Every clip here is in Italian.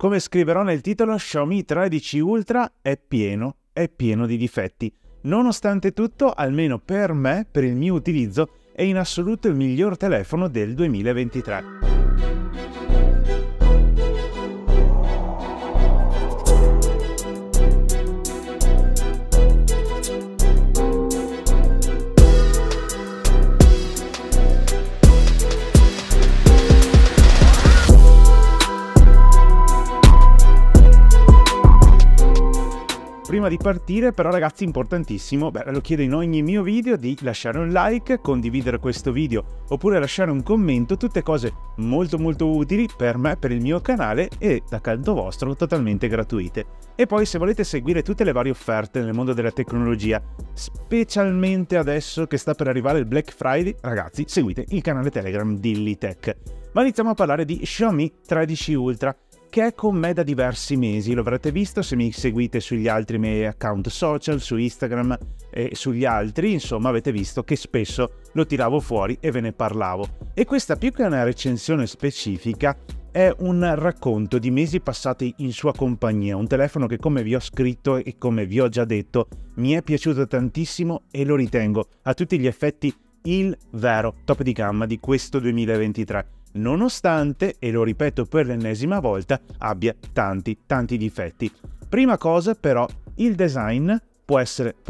Come scriverò nel titolo, Xiaomi 13 Ultra è pieno di difetti. Nonostante tutto, almeno per me, per il mio utilizzo, è in assoluto il miglior telefono del 2023. Prima di partire però ragazzi, importantissimo, lo chiedo in ogni mio video, di lasciare un like, condividere questo video oppure lasciare un commento, tutte cose molto utili per me, per il mio canale e da canto vostro totalmente gratuite. E poi se volete seguire tutte le varie offerte nel mondo della tecnologia, specialmente adesso che sta per arrivare il Black Friday, ragazzi seguite il canale Telegram Dealy Tech. Ma iniziamo a parlare di Xiaomi 13 Ultra, che è con me da diversi mesi, lo avrete visto se mi seguite sugli altri miei account social, su Instagram e sugli altri, insomma avete visto che spesso lo tiravo fuori e ve ne parlavo. E questa, più che una recensione specifica, è un racconto di mesi passati in sua compagnia, un telefono che, come vi ho scritto e come vi ho già detto, mi è piaciuto tantissimo e lo ritengo a tutti gli effetti il vero top di gamma di questo 2023. Nonostante, e lo ripeto per l'ennesima volta, abbia tanti difetti. Prima cosa però, il design può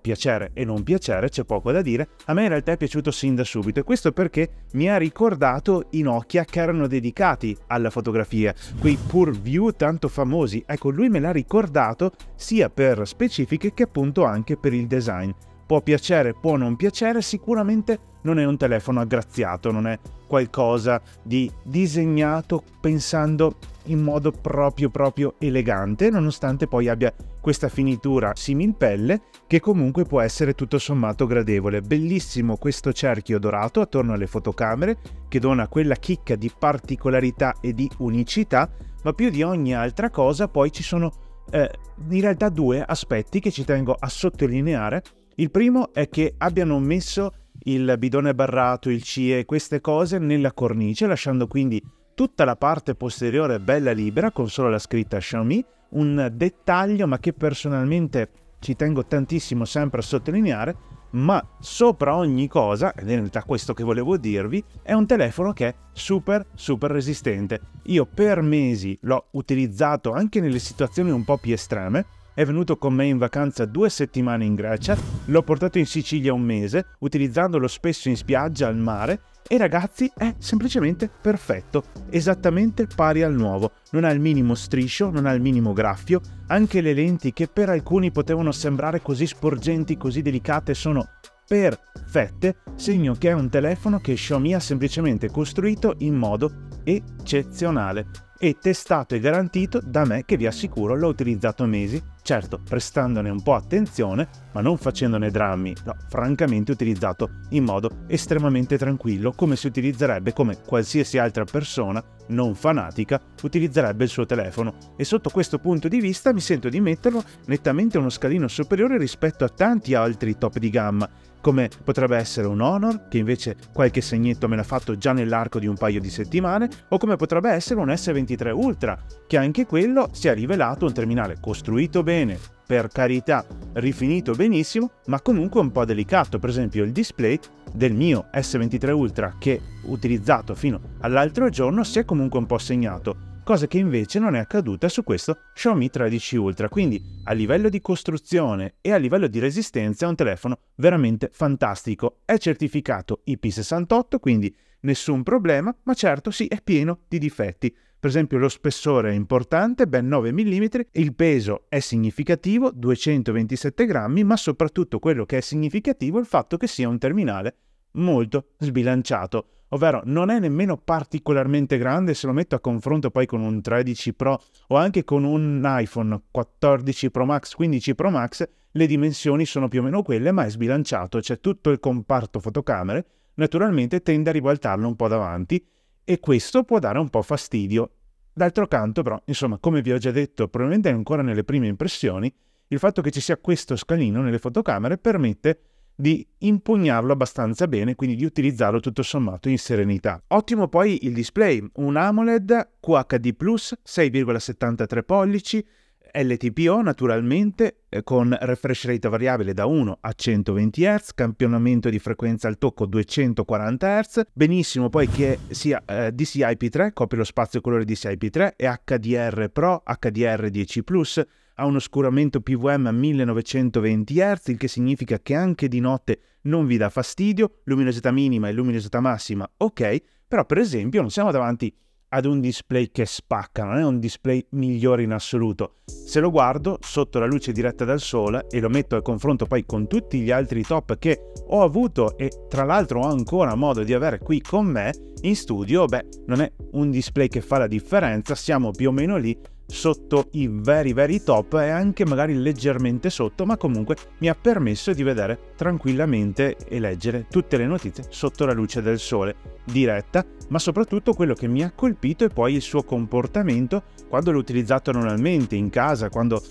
piacere e non piacere, c'è poco da dire, a me in realtà è piaciuto sin da subito, e questo perché mi ha ricordato i Nokia che erano dedicati alla fotografia, quei Purview tanto famosi, ecco lui me l'ha ricordato sia per specifiche che appunto anche per il design. Può piacere, può non piacere, sicuramente non è un telefono aggraziato, non è qualcosa di disegnato pensando in modo proprio elegante, nonostante poi abbia questa finitura similpelle che comunque può essere tutto sommato gradevole. Bellissimo questo cerchio dorato attorno alle fotocamere che dona quella chicca di particolarità e di unicità, ma più di ogni altra cosa poi ci sono in realtà due aspetti che ci tengo a sottolineare. Il primo è che abbiano messo il bidone barrato, il CE, queste cose nella cornice, lasciando quindi tutta la parte posteriore bella libera con solo la scritta Xiaomi, un dettaglio ma che personalmente ci tengo tantissimo sempre a sottolineare, ma sopra ogni cosa, ed è in realtà questo che volevo dirvi, è un telefono che è super resistente. Io per mesi l'ho utilizzato anche nelle situazioni un po' più estreme. È venuto con me in vacanza 2 settimane in Grecia, l'ho portato in Sicilia 1 mese, utilizzandolo spesso in spiaggia, al mare, e ragazzi è semplicemente perfetto, esattamente pari al nuovo, non ha il minimo striscio, non ha il minimo graffio, anche le lenti che per alcuni potevano sembrare così sporgenti, così delicate, sono perfette, segno che è un telefono che Xiaomi ha semplicemente costruito in modo eccezionale e testato e garantito da me, che vi assicuro l'ho utilizzato mesi, certo prestandone un po' attenzione ma non facendone drammi, l'ho francamente utilizzato in modo estremamente tranquillo, come si utilizzerebbe, come qualsiasi altra persona non fanatica utilizzerebbe il suo telefono, e sotto questo punto di vista mi sento di metterlo nettamente uno scalino superiore rispetto a tanti altri top di gamma, come potrebbe essere un Honor, che invece qualche segnetto me l'ha fatto già nell'arco di un paio di settimane, o come potrebbe essere un S23 Ultra, che anche quello si è rivelato un terminale costruito bene, per carità, rifinito benissimo, ma comunque un po' delicato. Per esempio il display del mio S23 Ultra, che ho utilizzato fino all'altro giorno, si è comunque un po' segnato, cosa che invece non è accaduta su questo Xiaomi 13 Ultra, quindi a livello di costruzione e a livello di resistenza è un telefono veramente fantastico, è certificato IP68, quindi nessun problema, ma certo sì, è pieno di difetti. Per esempio lo spessore è importante, ben 9 mm, il peso è significativo, 227 grammi, ma soprattutto quello che è significativo è il fatto che sia un terminale molto sbilanciato, ovvero non è nemmeno particolarmente grande se lo metto a confronto poi con un 13 Pro o anche con un iPhone 14 Pro Max, 15 Pro Max, le dimensioni sono più o meno quelle, ma è sbilanciato, c'è tutto il comparto fotocamere, naturalmente tende a ribaltarlo un po' davanti e questo può dare un po' fastidio. D'altro canto però, insomma, come vi ho già detto, probabilmente ancora nelle prime impressioni, il fatto che ci sia questo scalino nelle fotocamere permette di impugnarlo abbastanza bene, quindi di utilizzarlo tutto sommato in serenità. Ottimo poi il display, un AMOLED QHD Plus 6,73 pollici, LTPO naturalmente, con refresh rate variabile da 1 a 120 Hz, campionamento di frequenza al tocco 240 Hz, benissimo poi che sia DCI P3, copre lo spazio colore DCI P3 e HDR Pro, HDR 10 Plus, ha un oscuramento PWM a 1920 Hz, il che significa che anche di notte non vi dà fastidio, luminosità minima e luminosità massima, ok, però per esempio non siamo davanti ad un display che spacca, non è un display migliore in assoluto. Se lo guardo sotto la luce diretta dal sole e lo metto al confronto poi con tutti gli altri top che ho avuto e tra l'altro ho ancora modo di avere qui con me in studio, beh, non è un display che fa la differenza, siamo più o meno lì sotto i veri top e anche magari leggermente sotto, ma comunque mi ha permesso di vedere tranquillamente e leggere tutte le notizie sotto la luce del sole diretta, ma soprattutto quello che mi ha colpito è poi il suo comportamento quando l'ho utilizzato normalmente in casa, quando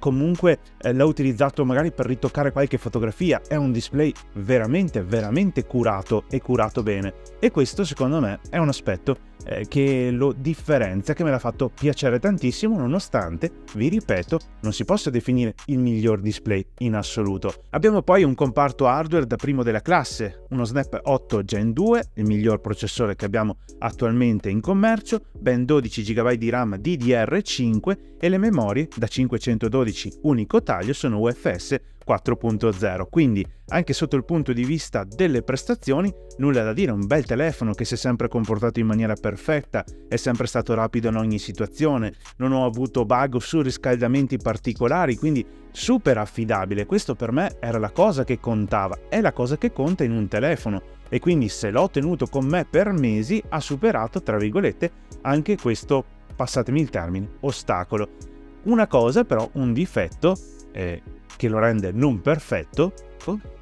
comunque l'ho utilizzato magari per ritoccare qualche fotografia. È un display veramente curato e curato bene, e questo secondo me è un aspetto che lo differenzia, che me l'ha fatto piacere tantissimo, nonostante, vi ripeto, non si possa definire il miglior display in assoluto. Abbiamo poi un comparto hardware da primo della classe, uno Snap 8 Gen 2, il miglior processore che abbiamo attualmente in commercio, ben 12 GB di RAM DDR5 e le memorie da 512 unico taglio sono UFS 4.0, quindi anche sotto il punto di vista delle prestazioni nulla da dire, un bel telefono che si è sempre comportato in maniera perfetta, è sempre stato rapido in ogni situazione, non ho avuto bug su riscaldamenti particolari, quindi super affidabile. Questo per me era la cosa che contava, è la cosa che conta in un telefono, e quindi se l'ho tenuto con me per mesi ha superato, tra virgolette, anche questo, passatemi il termine, ostacolo. Una cosa però, un difetto che lo rende non perfetto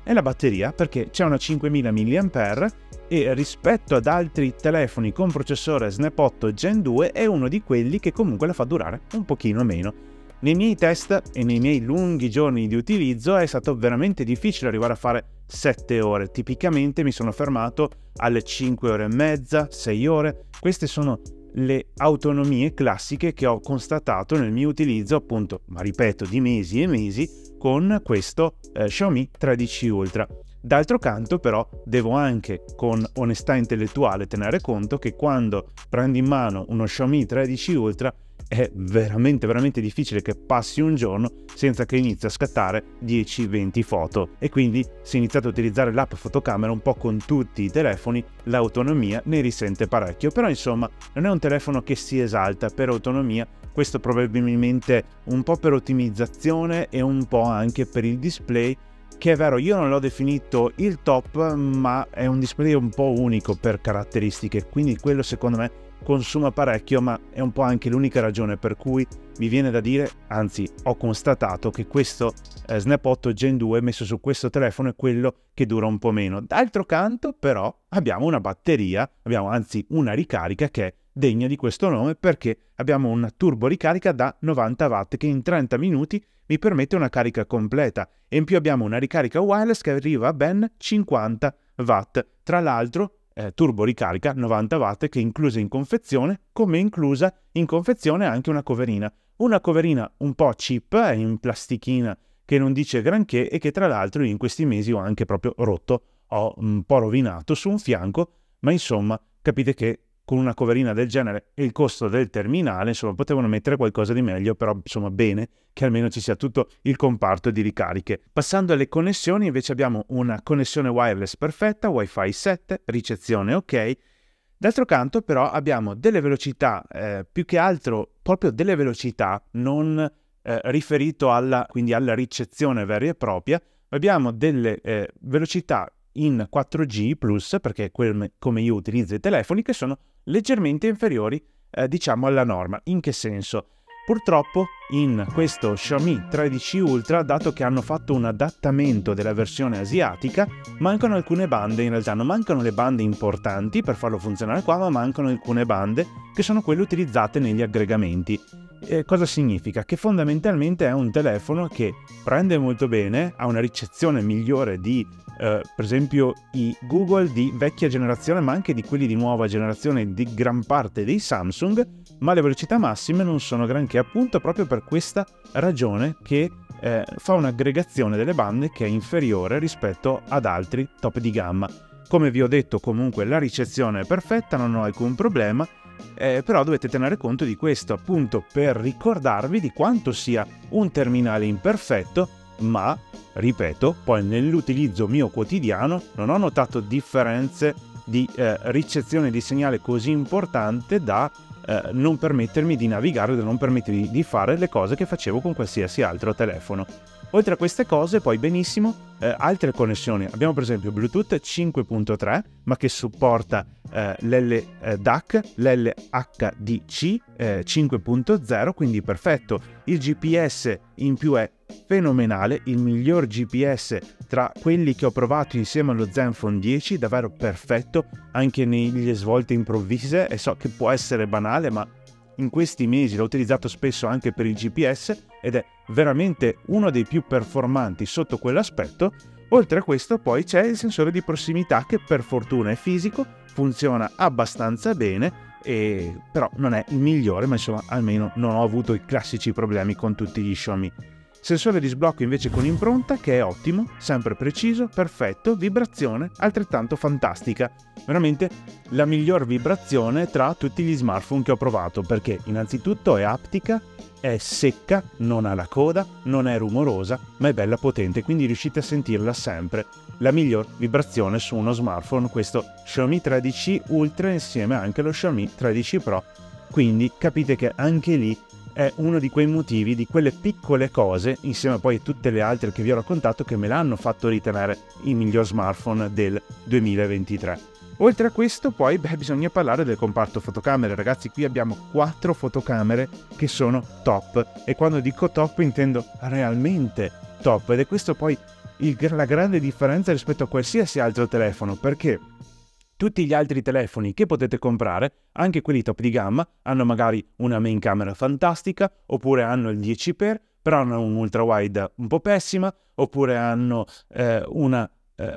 è la batteria, perché c'è una 5000 mAh e rispetto ad altri telefoni con processore Snap 8 Gen 2 è uno di quelli che comunque la fa durare un pochino meno. Nei miei test e nei miei lunghi giorni di utilizzo è stato veramente difficile arrivare a fare 7 ore, tipicamente mi sono fermato alle 5 ore e mezza, 6 ore, queste sono le autonomie classiche che ho constatato nel mio utilizzo, appunto, ma ripeto, di mesi e mesi con questo Xiaomi 13 Ultra. D'altro canto però devo anche con onestà intellettuale tenere conto che quando prendi in mano uno Xiaomi 13 Ultra è veramente difficile che passi un giorno senza che inizi a scattare 10-20 foto, e quindi se iniziate a utilizzare l'app fotocamera un po' con tutti i telefoni l'autonomia ne risente parecchio, però insomma non è un telefono che si esalta per autonomia, questo probabilmente un po' per ottimizzazione e un po' anche per il display, che è vero, io non l'ho definito il top, ma è un display un po' unico per caratteristiche, quindi quello secondo me consuma parecchio, ma è un po' anche l'unica ragione per cui mi viene da dire, anzi ho constatato, che questo Snap 8 Gen 2 messo su questo telefono è quello che dura un po' meno. D'altro canto però abbiamo una batteria, una ricarica che è degna di questo nome, perché abbiamo una turbo ricarica da 90 watt che in 30 minuti mi permette una carica completa, e in più abbiamo una ricarica wireless che arriva a ben 50 watt, tra l'altro turbo ricarica 90 watt che è inclusa in confezione, come è inclusa in confezione anche una coverina un po' cheap, in plastichina che non dice granché e che tra l'altro in questi mesi ho anche proprio rotto, ho un po' rovinato su un fianco, ma insomma capite che con una coverina del genere e il costo del terminale, insomma, potevano mettere qualcosa di meglio, però insomma bene che almeno ci sia tutto il comparto di ricariche. Passando alle connessioni, invece abbiamo una connessione wireless perfetta, Wi-Fi 7, ricezione ok. D'altro canto però abbiamo delle velocità, più che altro proprio delle velocità, non riferito alla ricezione vera e propria, abbiamo delle velocità in 4G Plus, perché come io utilizzo i telefoni, che sono leggermente inferiori diciamo alla norma. In che senso? Purtroppo in questo Xiaomi 13 Ultra, dato che hanno fatto un adattamento della versione asiatica, mancano alcune bande, in realtà non mancano le bande importanti per farlo funzionare qua, ma mancano alcune bande che sono quelle utilizzate negli aggregamenti. Cosa significa? Che fondamentalmente è un telefono che prende molto bene, ha una ricezione migliore di per esempio i Google di vecchia generazione, ma anche di quelli di nuova generazione, di gran parte dei Samsung, ma le velocità massime non sono granché, appunto proprio per questa ragione che fa un'aggregazione delle bande che è inferiore rispetto ad altri top di gamma. Come vi ho detto, comunque la ricezione è perfetta, non ho alcun problema. Però dovete tenere conto di questo, appunto per ricordarvi di quanto sia un terminale imperfetto, ma ripeto, poi nell'utilizzo mio quotidiano non ho notato differenze di ricezione di segnale così importante da non permettermi di navigare, da non permettermi di fare le cose che facevo con qualsiasi altro telefono. Oltre a queste cose, poi benissimo, altre connessioni. Abbiamo per esempio Bluetooth 5.3, ma che supporta l'LDAC, l'LHDC 5.0, quindi perfetto. Il GPS in più è fenomenale, il miglior GPS tra quelli che ho provato insieme allo ZenFone 10, davvero perfetto, anche nelle svolte improvvise, e so che può essere banale, ma in questi mesi l'ho utilizzato spesso anche per il GPS ed è veramente uno dei più performanti sotto quell'aspetto. Oltre a questo poi c'è il sensore di prossimità che per fortuna è fisico, funziona abbastanza bene, e però non è il migliore, ma insomma almeno non ho avuto i classici problemi con tutti gli Xiaomi. Sensore di sblocco invece con impronta che è ottimo, sempre preciso, perfetto, vibrazione altrettanto fantastica, veramente la miglior vibrazione tra tutti gli smartphone che ho provato, perché innanzitutto è aptica, è secca, non ha la coda, non è rumorosa, ma è bella potente, quindi riuscite a sentirla sempre, la miglior vibrazione su uno smartphone, questo Xiaomi 13 Ultra insieme anche allo Xiaomi 13 Pro, quindi capite che anche lì è uno di quei motivi, di quelle piccole cose, insieme poi a tutte le altre che vi ho raccontato, che me l'hanno fatto ritenere il miglior smartphone del 2023. Oltre a questo poi bisogna parlare del comparto fotocamere. Ragazzi, qui abbiamo 4 fotocamere che sono top, e quando dico top intendo realmente top, ed è questo poi la grande differenza rispetto a qualsiasi altro telefono, perché tutti gli altri telefoni che potete comprare, anche quelli top di gamma, hanno magari una main camera fantastica, oppure hanno il 10x, però hanno un ultra wide un po' pessima, oppure hanno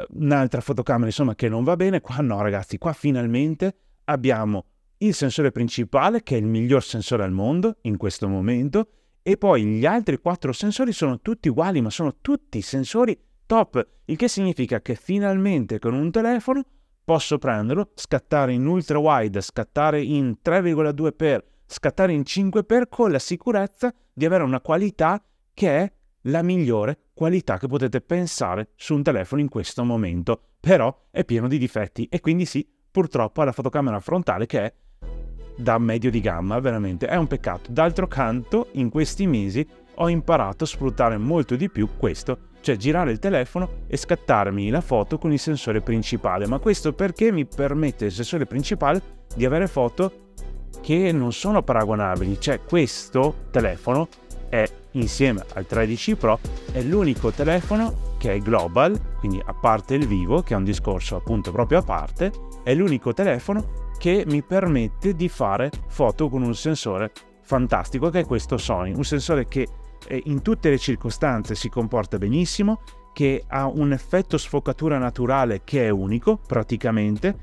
un'altra fotocamera insomma che non va bene. Qua no ragazzi, qua finalmente abbiamo il sensore principale che è il miglior sensore al mondo in questo momento, e poi gli altri 4 sensori sono tutti uguali, ma sono tutti sensori top, il che significa che finalmente con un telefono posso prenderlo, scattare in ultra wide, scattare in 3,2x, scattare in 5x con la sicurezza di avere una qualità che è la migliore qualità che potete pensare su un telefono in questo momento. Però è pieno di difetti, e quindi sì, purtroppo ha la fotocamera frontale che è da medio di gamma, veramente è un peccato. D'altro canto in questi mesi ho imparato a sfruttare molto di più questo, cioè girare il telefono e scattarmi la foto con il sensore principale, ma questo perché mi permette il sensore principale di avere foto che non sono paragonabili, cioè questo telefono è, insieme al 13 Pro, è l'unico telefono che è global, quindi a parte il vivo che è un discorso appunto proprio a parte, è l'unico telefono che mi permette di fare foto con un sensore fantastico che è questo Sony, un sensore che in tutte le circostanze si comporta benissimo, che ha un effetto sfocatura naturale che è unico praticamente,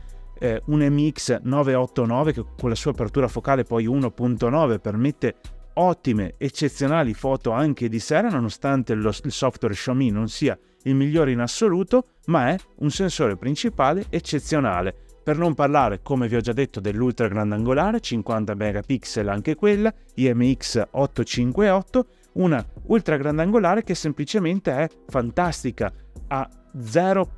un MIUI che con la sua apertura focale poi 1.9 permette ottime, eccezionali foto anche di sera, nonostante il software Xiaomi non sia il migliore in assoluto, ma è un sensore principale eccezionale. Per non parlare, come vi ho già detto, dell'ultra grandangolare, 50 megapixel anche quella, IMX858, una ultra grandangolare che semplicemente è fantastica, ha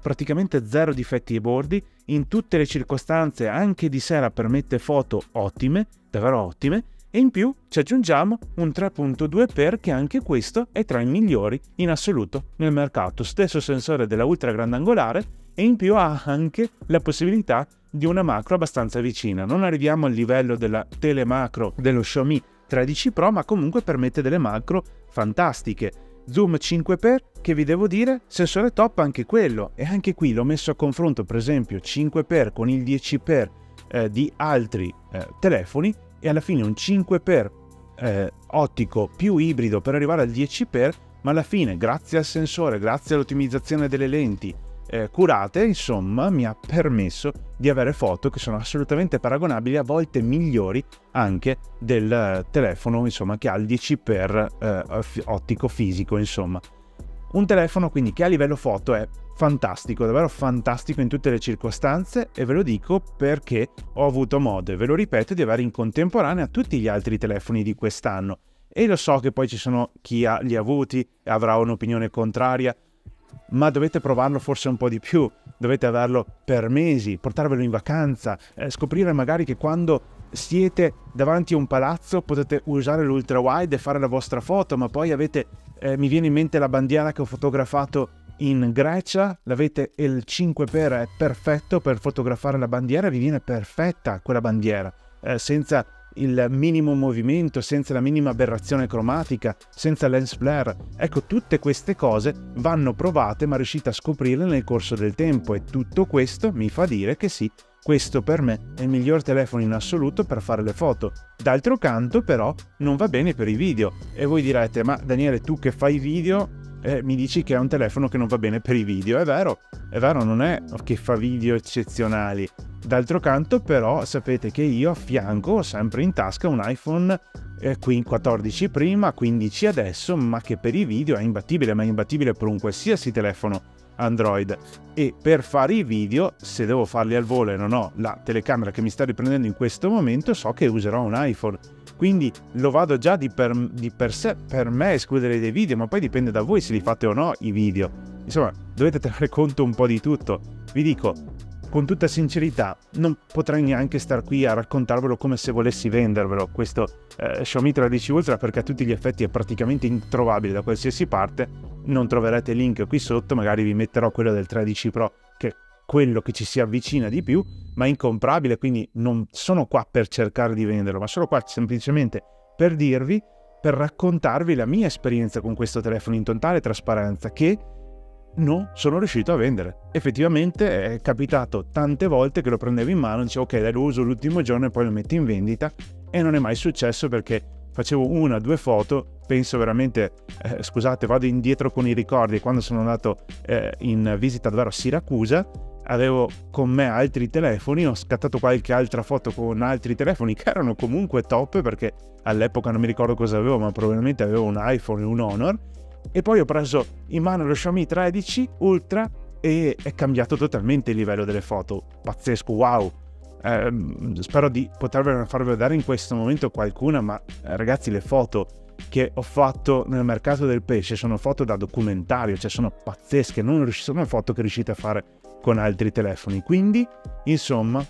praticamente zero difetti ai bordi, in tutte le circostanze, anche di sera permette foto ottime, davvero ottime, e in più ci aggiungiamo un 3.2x che anche questo è tra i migliori in assoluto nel mercato, stesso sensore della ultra grandangolare, e in più ha anche la possibilità di una macro abbastanza vicina. Non arriviamo al livello della telemacro dello Xiaomi 13 Pro, ma comunque permette delle macro fantastiche. Zoom 5x, che vi devo dire, sensore top anche quello, e anche qui l'ho messo a confronto per esempio 5x con il 10x di altri telefoni, e alla fine un 5x ottico più ibrido per arrivare al 10x, ma alla fine, grazie al sensore, grazie all'ottimizzazione delle lenti curate, insomma, mi ha permesso di avere foto che sono assolutamente paragonabili, a volte migliori anche del telefono, insomma, che ha il 10x ottico fisico, insomma. Un telefono quindi che a livello foto è fantastico, davvero fantastico in tutte le circostanze, e ve lo dico perché ho avuto modo, e ve lo ripeto, di avere in contemporanea tutti gli altri telefoni di quest'anno. E lo so che poi ci sono chi li ha avuti e avrà un'opinione contraria, ma dovete provarlo forse un po' di più, dovete averlo per mesi, portarvelo in vacanza, scoprire magari che quando siete davanti a un palazzo potete usare l'ultra wide e fare la vostra foto, ma poi avete, mi viene in mente la bandiera che ho fotografato in Grecia, l'avete, e il 5x è perfetto per fotografare la bandiera, vi viene perfetta quella bandiera, senza il minimo movimento, senza la minima aberrazione cromatica, senza lens flare. Ecco, tutte queste cose vanno provate, ma riuscite a scoprirle nel corso del tempo, e tutto questo mi fa dire che sì, questo per me è il miglior telefono in assoluto per fare le foto. D'altro canto però non va bene per i video, e voi direte: ma Daniele, tu che fai video mi dici che è un telefono che non va bene per i video. È vero, non è che fa video eccezionali. D'altro canto però sapete che io a fianco ho sempre in tasca un iPhone 14 prima, 15 adesso, ma che per i video è imbattibile, ma è imbattibile per un qualsiasi telefono Android. E per fare i video, se devo farli al volo e non ho la telecamera che mi sta riprendendo in questo momento, so che userò un iPhone. Quindi lo vado già di per sé, per me, escludere dei video, ma poi dipende da voi se li fate o no i video. Insomma, dovete tenere conto un po' di tutto. Vi dico, con tutta sincerità, non potrei neanche star qui a raccontarvelo come se volessi vendervelo, questo Xiaomi 13 Ultra, perché a tutti gli effetti è praticamente introvabile da qualsiasi parte. Non troverete link qui sotto, magari vi metterò quello del 13 Pro, che è quello che ci si avvicina di più, ma è incomprabile, quindi non sono qua per cercare di venderlo, ma sono qua semplicemente per dirvi, per raccontarvi la mia esperienza con questo telefono in totale trasparenza, che non sono riuscito a vendere. Effettivamente è capitato tante volte che lo prendevo in mano e dicevo: ok, dai, lo uso l'ultimo giorno e poi lo metto in vendita, e non è mai successo perché facevo una o due foto, penso veramente, scusate, vado indietro con i ricordi, quando sono andato in visita davvero a Siracusa, avevo con me altri telefoni, ho scattato qualche altra foto con altri telefoni che erano comunque top, perché all'epoca non mi ricordo cosa avevo, ma probabilmente avevo un iPhone e un Honor, e poi ho preso in mano lo Xiaomi 13 Ultra e è cambiato totalmente il livello delle foto, pazzesco, wow! Spero di potervela farvi vedere in questo momento qualcuna, ma ragazzi, le foto che ho fatto nel mercato del pesce sono foto da documentario, cioè sono pazzesche, non sono foto che riuscite a fare con altri telefoni. Quindi, insomma,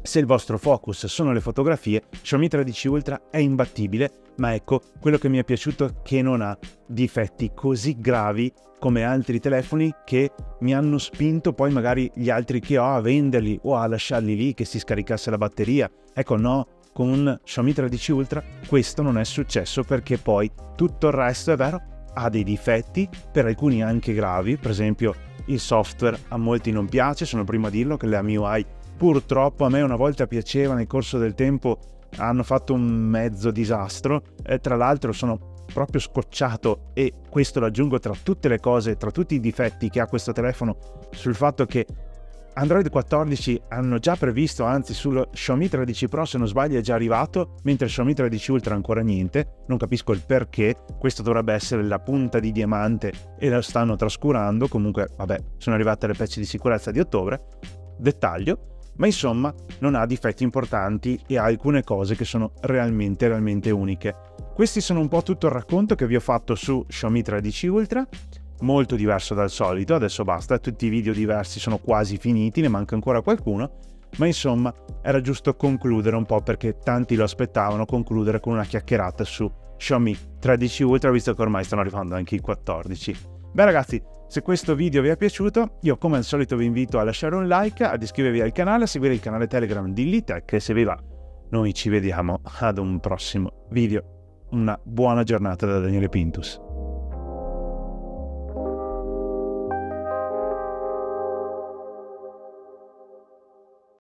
se il vostro focus sono le fotografie, Xiaomi 13 Ultra è imbattibile, ma ecco, quello che mi è piaciuto è che non ha difetti così gravi come altri telefoni che mi hanno spinto poi magari gli altri che ho a venderli o a lasciarli lì che si scaricasse la batteria. Ecco, no, con Xiaomi 13 Ultra questo non è successo, perché poi tutto il resto, è vero, ha dei difetti, per alcuni anche gravi. Per esempio, il software a molti non piace, sono prima a dirlo, che la MIUI purtroppo a me una volta piaceva, nel corso del tempo hanno fatto un mezzo disastro, tra l'altro sono proprio scocciato, e questo lo aggiungo tra tutte le cose, tra tutti i difetti che ha questo telefono, sul fatto che Android 14 hanno già previsto, anzi sullo Xiaomi 13 Pro se non sbaglio è già arrivato, mentre Xiaomi 13 Ultra ancora niente, non capisco il perché, questo dovrebbe essere la punta di diamante e lo stanno trascurando. Comunque vabbè, sono arrivate le patch di sicurezza di ottobre, dettaglio, ma insomma non ha difetti importanti e ha alcune cose che sono realmente uniche. Questi sono un po' tutto il racconto che vi ho fatto su Xiaomi 13 Ultra, molto diverso dal solito, adesso basta, tutti i video diversi sono quasi finiti, ne manca ancora qualcuno, ma insomma era giusto concludere un po', perché tanti lo aspettavano, concludere con una chiacchierata su Xiaomi 13 Ultra, visto che ormai stanno arrivando anche i 14. Beh ragazzi, se questo video vi è piaciuto, io come al solito vi invito a lasciare un like, ad iscrivervi al canale, a seguire il canale Telegram di Dealy Tech, e se vi va, noi ci vediamo ad un prossimo video. Una buona giornata da Daniele Pintus.